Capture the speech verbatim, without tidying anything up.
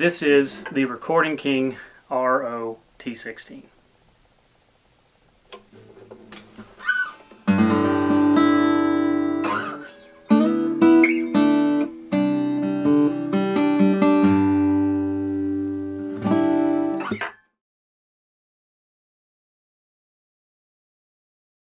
This is the Recording King R O T sixteen.